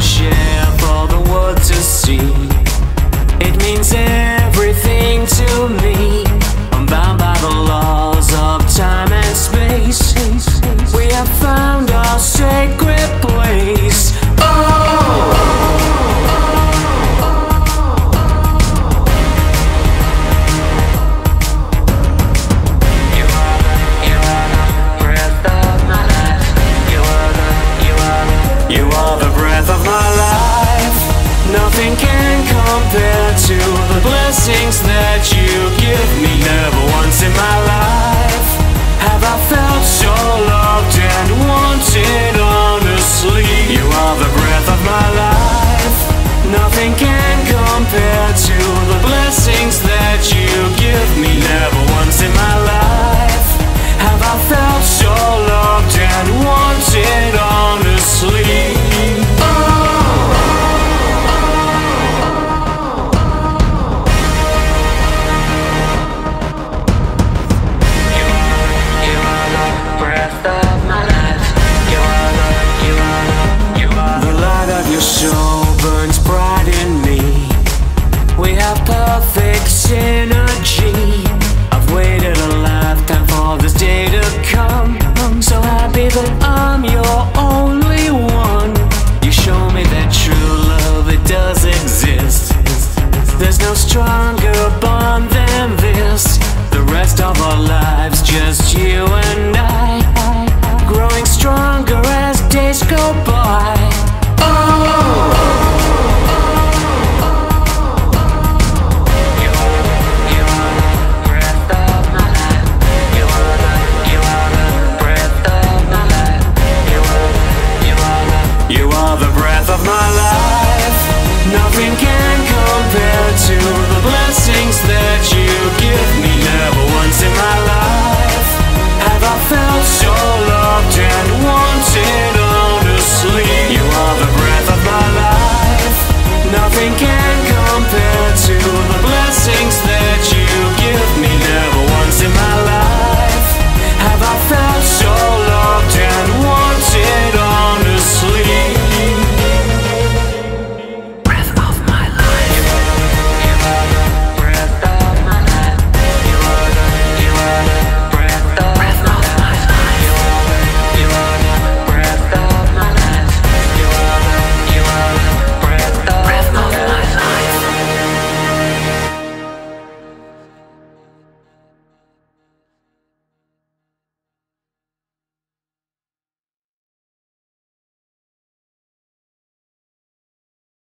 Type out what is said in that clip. to share for the world to see. It means everything to me. I'm bound by the laws of time and space. We have found our sacred place. Nothing can compare to the blessings that you give me. Never once in my life have I felt so loved and wanted honestly. You are the breath of my life. Nothing can compare to the blessings that you give me. Never once in my life have I felt so loved and wanted honestly. Perfect synergy. I've waited a lifetime for this day to come. I'm so happy that I'm your only one. You show me that true love, it does exist. There's no stronger bond than this. The rest of our lives, just you and I, growing stronger as days go by. Oh. Of my life.